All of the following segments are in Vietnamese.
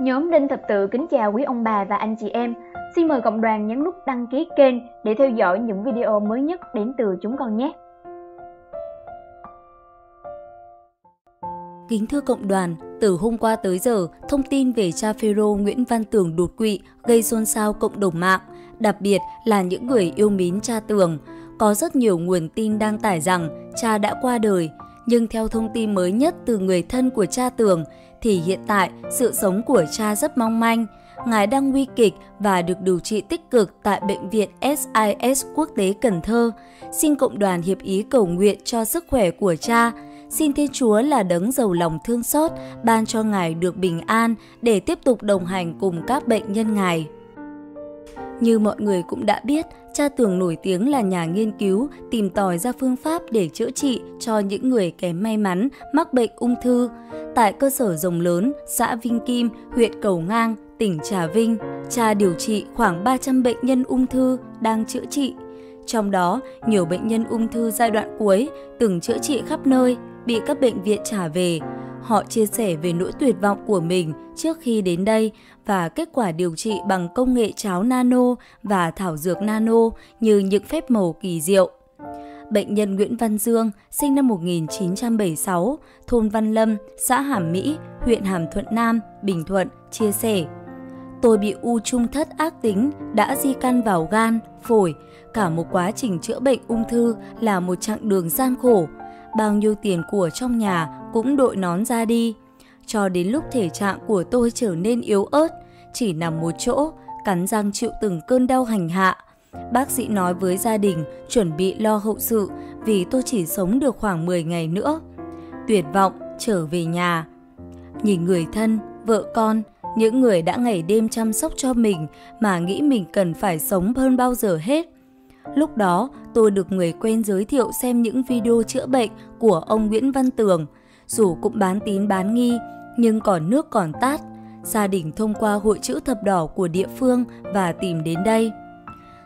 Nhóm Đinh Thập Tự kính chào quý ông bà và anh chị em. Xin mời cộng đoàn nhấn nút đăng ký kênh để theo dõi những video mới nhất đến từ chúng con nhé. Kính thưa cộng đoàn, từ hôm qua tới giờ, thông tin về cha phêrô Nguyễn Văn Tường đột quỵ gây xôn xao cộng đồng mạng, đặc biệt là những người yêu mến cha Tường. Có rất nhiều nguồn tin đăng tải rằng cha đã qua đời, nhưng theo thông tin mới nhất từ người thân của cha Tường thì hiện tại sự sống của cha rất mong manh. Ngài đang nguy kịch và được điều trị tích cực tại Bệnh viện SIS Quốc tế Cần Thơ. Xin cộng đoàn hiệp ý cầu nguyện cho sức khỏe của cha. Xin Thiên Chúa là đấng giàu lòng thương xót ban cho Ngài được bình an để tiếp tục đồng hành cùng các bệnh nhân Ngài. Như mọi người cũng đã biết, cha Tường nổi tiếng là nhà nghiên cứu tìm tòi ra phương pháp để chữa trị cho những người kém may mắn mắc bệnh ung thư. Tại cơ sở Dòng Lớn, xã Vĩnh Kim, huyện Cầu Ngang, tỉnh Trà Vinh, cha điều trị khoảng 300 bệnh nhân ung thư đang chữa trị. Trong đó, nhiều bệnh nhân ung thư giai đoạn cuối từng chữa trị khắp nơi, bị các bệnh viện trả về. Họ chia sẻ về nỗi tuyệt vọng của mình trước khi đến đây và kết quả điều trị bằng công nghệ cháo nano và thảo dược nano như những phép màu kỳ diệu. Bệnh nhân Nguyễn Văn Dương, sinh năm 1976, thôn Văn Lâm, xã Hàm Mỹ, huyện Hàm Thuận Nam, Bình Thuận, chia sẻ: Tôi bị u trung thất ác tính, đã di căn vào gan, phổi. Cả một quá trình chữa bệnh ung thư là một chặng đường gian khổ. Bao nhiêu tiền của trong nhà cũng đội nón ra đi. Cho đến lúc thể trạng của tôi trở nên yếu ớt, chỉ nằm một chỗ, cắn răng chịu từng cơn đau hành hạ. Bác sĩ nói với gia đình chuẩn bị lo hậu sự vì tôi chỉ sống được khoảng 10 ngày nữa. Tuyệt vọng trở về nhà. Nhìn người thân, vợ con, những người đã ngày đêm chăm sóc cho mình mà nghĩ mình cần phải sống hơn bao giờ hết. Lúc đó, tôi được người quen giới thiệu xem những video chữa bệnh của ông Nguyễn Văn Tường. Dù cũng bán tín bán nghi, nhưng còn nước còn tát. Gia đình thông qua hội chữ thập đỏ của địa phương và tìm đến đây.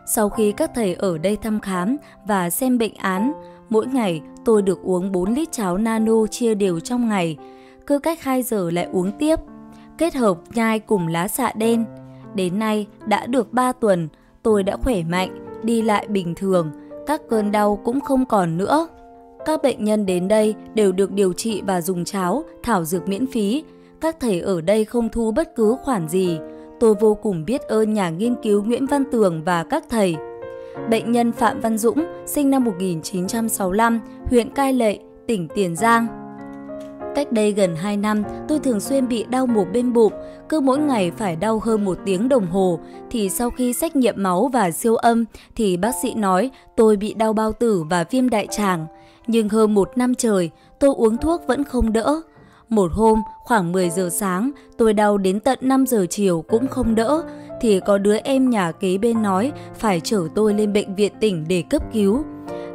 Sau khi các thầy ở đây thăm khám và xem bệnh án, mỗi ngày tôi được uống 4 lít cháo nano chia đều trong ngày. Cứ cách 2 giờ lại uống tiếp, kết hợp nhai cùng lá xạ đen. Đến nay đã được 3 tuần, tôi đã khỏe mạnh, đi lại bình thường, các cơn đau cũng không còn nữa. Các bệnh nhân đến đây đều được điều trị và dùng cháo, thảo dược miễn phí. Các thầy ở đây không thu bất cứ khoản gì. Tôi vô cùng biết ơn nhà nghiên cứu Nguyễn Văn Tường và các thầy. Bệnh nhân Phạm Văn Dũng, sinh năm 1965, huyện Cai Lệ, tỉnh Tiền Giang. Cách đây gần 2 năm, tôi thường xuyên bị đau một bên bụng, cứ mỗi ngày phải đau hơn 1 tiếng đồng hồ, thì sau khi xét nghiệm máu và siêu âm thì bác sĩ nói tôi bị đau bao tử và viêm đại tràng. Nhưng hơn 1 năm trời, tôi uống thuốc vẫn không đỡ. Một hôm, khoảng 10 giờ sáng, tôi đau đến tận 5 giờ chiều cũng không đỡ, thì có đứa em nhà kế bên nói phải chở tôi lên bệnh viện tỉnh để cấp cứu.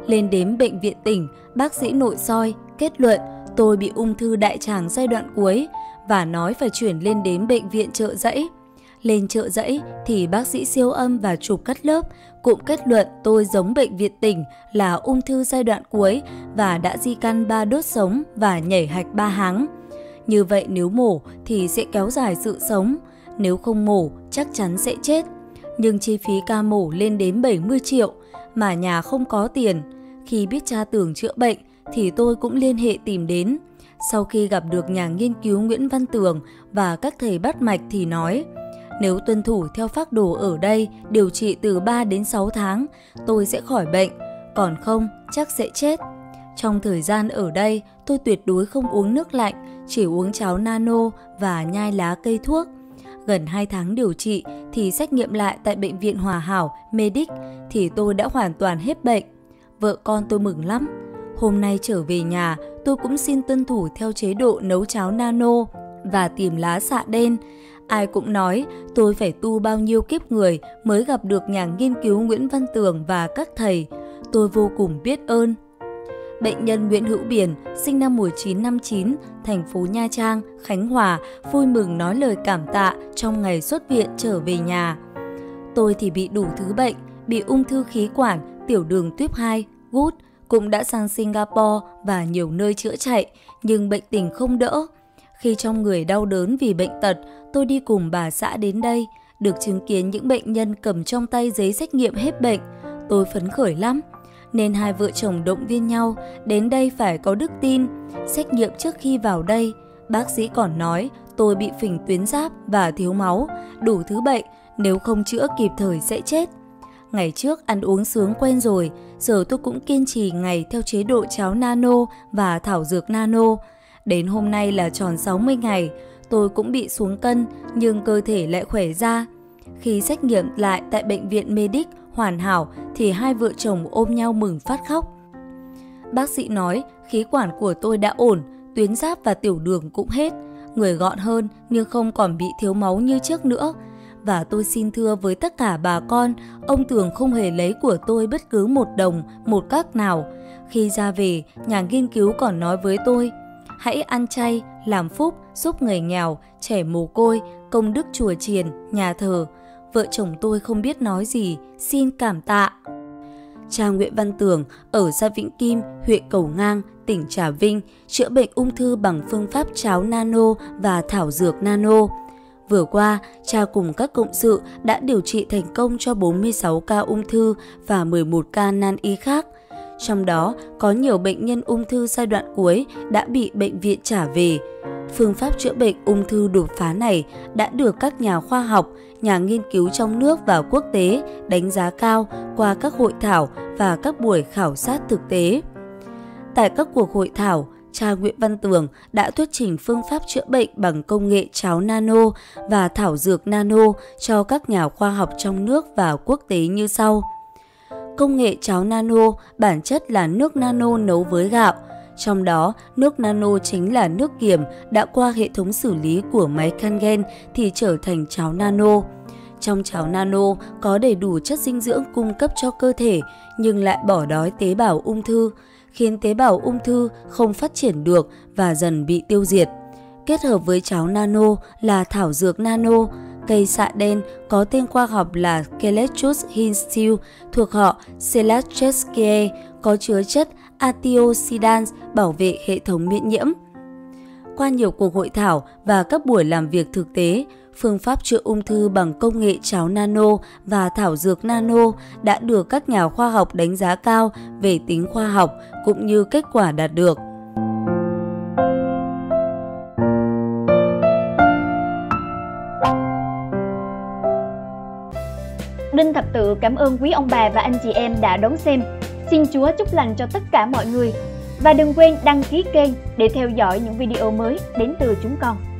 Lên đến bệnh viện tỉnh, bác sĩ nội soi, kết luận tôi bị ung thư đại tràng giai đoạn cuối và nói phải chuyển lên đến bệnh viện Chợ Rẫy. Lên Chợ Rẫy thì bác sĩ siêu âm và chụp cắt lớp, cũng kết luận tôi giống bệnh viện tỉnh là ung thư giai đoạn cuối và đã di căn 3 đốt sống và nhảy hạch 3 háng. Như vậy nếu mổ thì sẽ kéo dài sự sống, nếu không mổ chắc chắn sẽ chết. Nhưng chi phí ca mổ lên đến 70 triệu mà nhà không có tiền. Khi biết cha Tường chữa bệnh thì tôi cũng liên hệ tìm đến. Sau khi gặp được nhà nghiên cứu Nguyễn Văn Tường và các thầy bắt mạch thì nói nếu tuân thủ theo phác đồ ở đây điều trị từ 3 đến 6 tháng tôi sẽ khỏi bệnh, còn không chắc sẽ chết. Trong thời gian ở đây tôi tuyệt đối không uống nước lạnh, chỉ uống cháo nano và nhai lá cây thuốc. Gần 2 tháng điều trị thì xét nghiệm lại tại Bệnh viện Hòa Hảo, Medic thì tôi đã hoàn toàn hết bệnh. Vợ con tôi mừng lắm. Hôm nay trở về nhà, tôi cũng xin tuân thủ theo chế độ nấu cháo nano và tìm lá xạ đen. Ai cũng nói tôi phải tu bao nhiêu kiếp người mới gặp được nhà nghiên cứu Nguyễn Văn Tường và các thầy. Tôi vô cùng biết ơn. Bệnh nhân Nguyễn Hữu Biển, sinh năm 1959, thành phố Nha Trang, Khánh Hòa, vui mừng nói lời cảm tạ trong ngày xuất viện trở về nhà. Tôi thì bị đủ thứ bệnh, bị ung thư khí quản, tiểu đường tuyếp 2, gút, cũng đã sang Singapore và nhiều nơi chữa chạy, nhưng bệnh tình không đỡ. Khi trong người đau đớn vì bệnh tật, tôi đi cùng bà xã đến đây, được chứng kiến những bệnh nhân cầm trong tay giấy xét nghiệm hết bệnh. Tôi phấn khởi lắm, nên hai vợ chồng động viên nhau đến đây phải có đức tin. Xét nghiệm trước khi vào đây, bác sĩ còn nói tôi bị phình tuyến giáp và thiếu máu, đủ thứ bệnh, nếu không chữa kịp thời sẽ chết. Ngày trước ăn uống sướng quen rồi, giờ tôi cũng kiên trì ngày theo chế độ cháo nano và thảo dược nano. Đến hôm nay là tròn 60 ngày, tôi cũng bị xuống cân nhưng cơ thể lại khỏe ra. Khi xét nghiệm lại tại bệnh viện Medic hoàn hảo thì hai vợ chồng ôm nhau mừng phát khóc. Bác sĩ nói khí quản của tôi đã ổn, tuyến giáp và tiểu đường cũng hết, người gọn hơn nhưng không còn bị thiếu máu như trước nữa. Và tôi xin thưa với tất cả bà con, ông Tường không hề lấy của tôi bất cứ một đồng, một cắc nào. Khi ra về, nhà nghiên cứu còn nói với tôi, hãy ăn chay, làm phúc, giúp người nghèo, trẻ mồ côi, công đức chùa chiền, nhà thờ. Vợ chồng tôi không biết nói gì, xin cảm tạ. Cha Nguyễn Văn Tường ở xã Vĩnh Kim, huyện Cầu Ngang, tỉnh Trà Vinh, chữa bệnh ung thư bằng phương pháp cháo nano và thảo dược nano. Vừa qua, cha cùng các cộng sự đã điều trị thành công cho 46 ca ung thư và 11 ca nan y khác. Trong đó, có nhiều bệnh nhân ung thư giai đoạn cuối đã bị bệnh viện trả về. Phương pháp chữa bệnh ung thư đột phá này đã được các nhà khoa học, nhà nghiên cứu trong nước và quốc tế đánh giá cao qua các hội thảo và các buổi khảo sát thực tế. Tại các cuộc hội thảo, cha Nguyễn Văn Tường đã thuyết trình phương pháp chữa bệnh bằng công nghệ cháo nano và thảo dược nano cho các nhà khoa học trong nước và quốc tế như sau. Công nghệ cháo nano bản chất là nước nano nấu với gạo. Trong đó, nước nano chính là nước kiềm đã qua hệ thống xử lý của máy Kangen thì trở thành cháo nano. Trong cháo nano có đầy đủ chất dinh dưỡng cung cấp cho cơ thể nhưng lại bỏ đói tế bào ung thư, khiến tế bào ung thư không phát triển được và dần bị tiêu diệt. Kết hợp với cháo nano là thảo dược nano, cây xạ đen có tên khoa học là Kelechus hinstil thuộc họ Selatreskiae, có chứa chất Atiocidans bảo vệ hệ thống miễn nhiễm. Qua nhiều cuộc hội thảo và các buổi làm việc thực tế, phương pháp chữa ung thư bằng công nghệ cháo nano và thảo dược nano đã được các nhà khoa học đánh giá cao về tính khoa học cũng như kết quả đạt được. Đinh Thập Tự cảm ơn quý ông bà và anh chị em đã đón xem. Xin Chúa chúc lành cho tất cả mọi người. Và đừng quên đăng ký kênh để theo dõi những video mới đến từ chúng con.